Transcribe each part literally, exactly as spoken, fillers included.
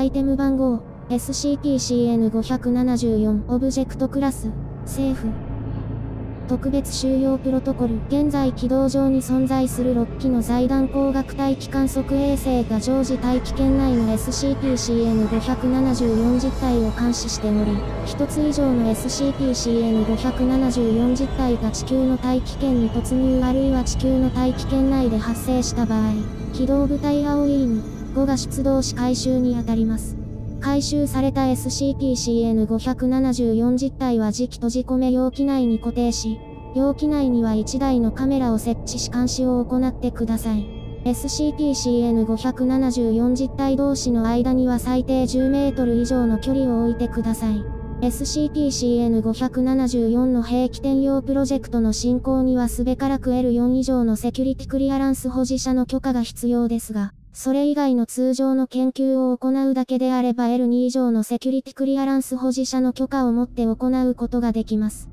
アイテム番号 エスシーピーシーエヌごひゃくななじゅうよん オブジェクトクラスセーフ特別収容プロトコル。現在軌道上に存在するろっきの財団光学大気観測衛星が常時大気圏内の エスシーピーシーエヌごひゃくななじゅうよん 実態を監視しており、ひとつ以上の エスシーピーシーエヌごひゃくななじゅうよん 実態が地球の大気圏に突入あるいは地球の大気圏内で発生した場合、機動部隊青い犬ごが出動し回収にあたります。回収された エスシーピーシーエヌごひゃくななじゅうよん 実体は磁気閉じ込め容器内に固定し、容器内にはいちだいのカメラを設置し監視を行ってください。エスシーピーシーエヌごひゃくななじゅうよん 実体同士の間には最低じゅうメートル以上の距離を置いてください。エスシーピーシーエヌごひゃくななじゅうよん の兵器転用プロジェクトの進行にはすべからく エルよん 以上のセキュリティクリアランス保持者の許可が必要ですが、それ以外の通常の研究を行うだけであれば エルに 以上のセキュリティクリアランス保持者の許可を持って行うことができます。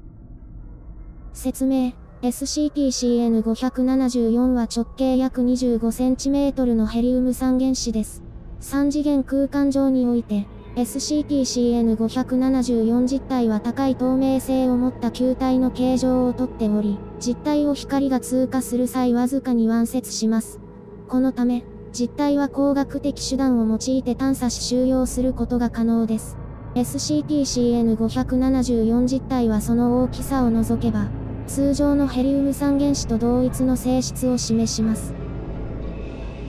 説明。エスシーピーシーエヌごひゃくななじゅうよん は直径約 にじゅうごセンチメートル のヘリウムさん原子です。さん次元空間上において、エスシーピーシーエヌごひゃくななじゅうよん 実体は高い透明性を持った球体の形状をとっており、実体を光が通過する際わずかに湾折します。このため、実体は光学的手段を用いて探査し収容することが可能です。エスシーピーシーエヌごひゃくななじゅうよん 実体はその大きさを除けば、通常のヘリウムさん原子と同一の性質を示します。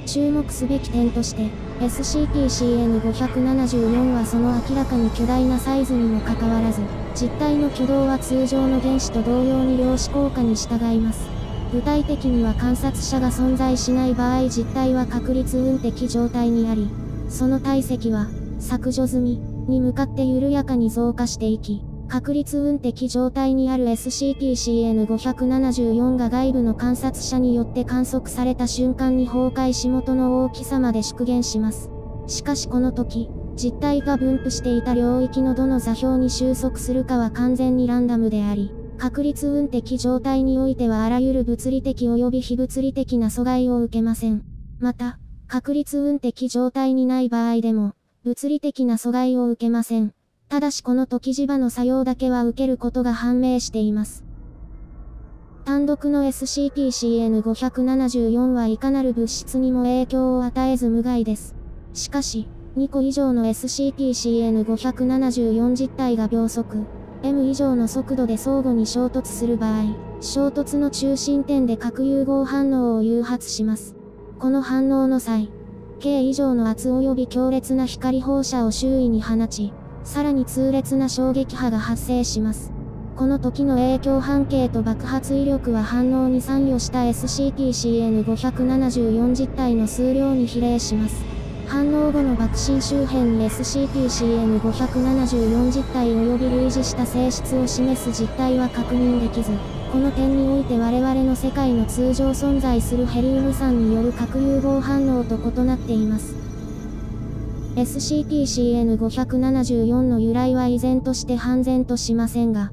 注目すべき点として、エスシーピーシーエヌごひゃくななじゅうよん はその明らかに巨大なサイズにもかかわらず、実体の挙動は通常の原子と同様に量子効果に従います。具体的には観察者が存在しない場合実体は確率運的状態にあり、その体積は削除済みに向かって緩やかに増加していき、確率運的状態にある エスシーピーシーエヌごひゃくななじゅうよん が外部の観察者によって観測された瞬間に崩壊し元の大きさまで縮減します。しかしこの時、実体が分布していた領域のどの座標に収束するかは完全にランダムであり、確率運的状態においてはあらゆる物理的及び非物理的な阻害を受けません。また、確率運的状態にない場合でも、物理的な阻害を受けません。ただしこの時磁場の作用だけは受けることが判明しています。単独の エスシーピーシーエヌごひゃくななじゅうよん はいかなる物質にも影響を与えず無害です。しかし、にこ以上の エスシーピーシーエヌごひゃくななじゅうよん 実体が秒速。エム 以上の速度で相互に衝突する場合、衝突の中心点で核融合反応を誘発します。この反応の際、K 以上の圧及び強烈な光放射を周囲に放ち、さらに痛烈な衝撃波が発生します。この時の影響半径と爆発威力は反応に参与した エスシーピーシーエヌごひゃくななじゅうよん 実体の数量に比例します。反応後の爆心周辺に エスシーピーシーエヌごひゃくななじゅうよん 実体及び類似した性質を示す実体は確認できず、この点において我々の世界の通常存在するヘリウム酸による核融合反応と異なっています。エスシーピーシーエヌごひゃくななじゅうよん の由来は依然として判然としませんが、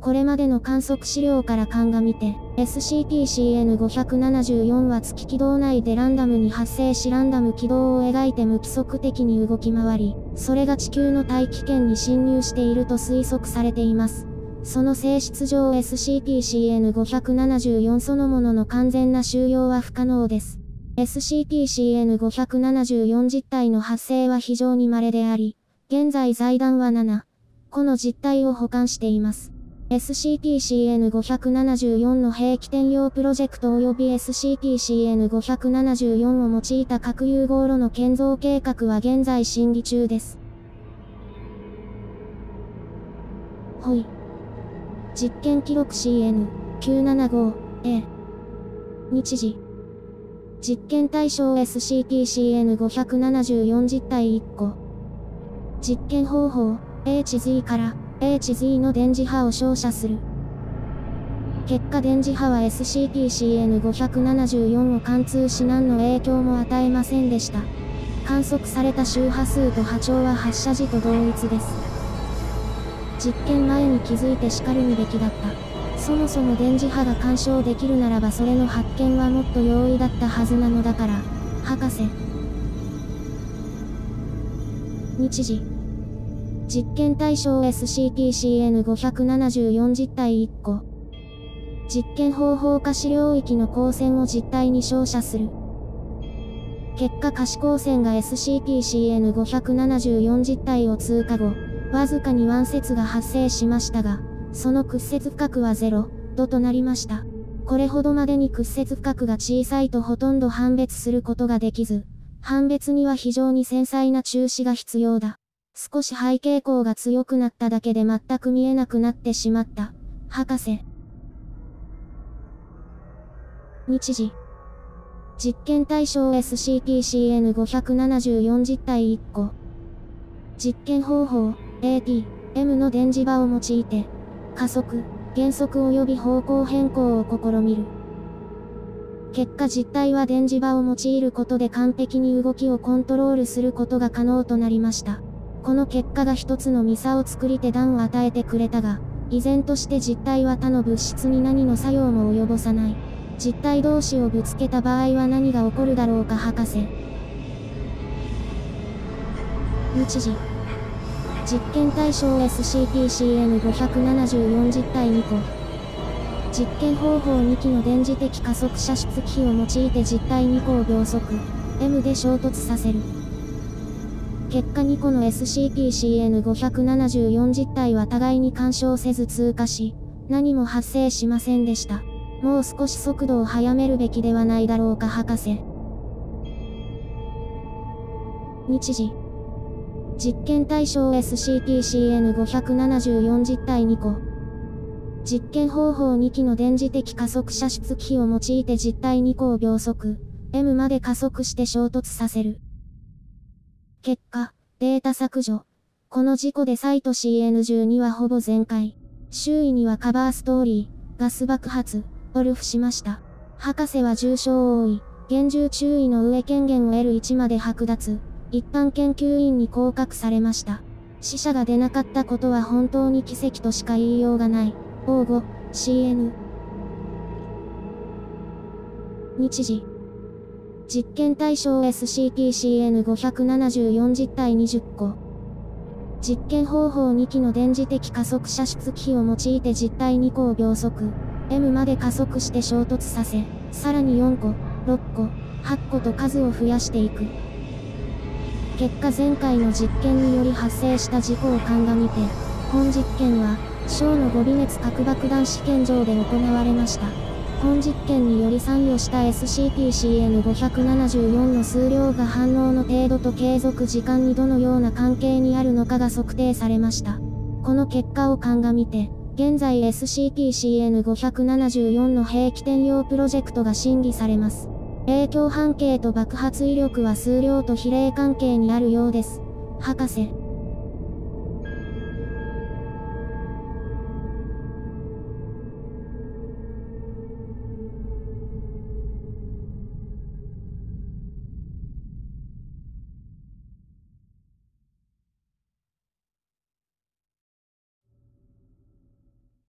これまでの観測資料から鑑みて、エスシーピーシーエヌごひゃくななじゅうよん は月軌道内でランダムに発生しランダム軌道を描いて無規則的に動き回り、それが地球の大気圏に侵入していると推測されています。その性質上 エスシーピーシーエヌごひゃくななじゅうよん そのものの完全な収容は不可能です。エスシーピーシーエヌごひゃくななじゅうよん 実体の発生は非常に稀であり、現在財団はななこの実体を保管しています。エスシーピーシーエヌごひゃくななじゅうよん の兵器転用プロジェクト及び エスシーピーシーエヌごひゃくななじゅうよん を用いた核融合炉の建造計画は現在審議中です。ほい。実験記録 シーエヌきゅうななごエー。 日時。実験対象 エスシーピーシーエヌごひゃくななじゅうよん 実体いっこ。実験方法 エイチゼット から エイチゼット の電磁波を照射する。結果電磁波は エスシーピーシーエヌごひゃくななじゅうよん を貫通し何の影響も与えませんでした。観測された周波数と波長は発射時と同一です。実験前に気づいて叱るにべきだった。そもそも電磁波が干渉できるならばそれの発見はもっと容易だったはずなのだから、博士。日時。実験対象 エスシーピーシーエヌごひゃくななじゅうよん 実体いっこ。実験方法可視領域の光線を実体に照射する。結果可視光線が エスシーピーシーエヌごひゃくななじゅうよん 実体を通過後、わずかに湾節が発生しましたが、その屈折深くはゼロ度となりました。これほどまでに屈折深くが小さいとほとんど判別することができず、判別には非常に繊細な注視が必要だ。少し背景光が強くなっただけで全く見えなくなってしまった、博士。日時。実験対象 エスシーピーシーエヌごひゃくななじゅうよん 実体いっこ。実験方法、エーティーエム の電磁場を用いて、加速、減速及び方向変更を試みる。結果実体は電磁場を用いることで完璧に動きをコントロールすることが可能となりました。この結果が一つのミサを作り手段を与えてくれたが、依然として実体は他の物質に何の作用も及ぼさない。実体同士をぶつけた場合は何が起こるだろうか博士。日時。実験対象 エスシーピーシーエヌごひゃくななじゅうよん 実体にこ。実験方法にきの電磁的加速射出機器を用いて実体にこを秒速 エム で衝突させる。結果にこの エスシーピーシーエヌごひゃくななじゅうよん 実体は互いに干渉せず通過し、何も発生しませんでした。もう少し速度を速めるべきではないだろうか博士。日時。実験対象 エスシーピーシーエヌごひゃくななじゅうよん 実体にこ。実験方法にきの電磁的加速射出機器を用いて実体にこを秒速 エム まで加速して衝突させる。結果、データ削除。この事故でサイト シーエヌじゅうに はほぼ全壊。周囲にはカバーストーリー、ガス爆発、オルフしました。博士は重傷を負い、厳重注意の上権限を エルいち まで剥奪。一般研究員に降格されました。死者が出なかったことは本当に奇跡としか言いようがない。オーご、シーエヌ。日時。実験対象 エスシーピーシーエヌごひゃくななじゅうよん 実体にじゅっこ。実験方法にきの電磁的加速射出機器を用いて実体にこを秒速 エム まで加速して衝突させ、さらによんこ、ろっこ、はっこと数を増やしていく。結果前回の実験により発生した事故を鑑みて、本実験は、小のごび熱核爆弾試験場で行われました。本実験により参与した エスシーピーシーエヌごひゃくななじゅうよん の数量が反応の程度と継続時間にどのような関係にあるのかが測定されました。この結果を鑑みて、現在 エスシーピーシーエヌごひゃくななじゅうよん の兵器転用プロジェクトが審議されます。影響半径と爆発威力は数量と比例関係にあるようです。博士。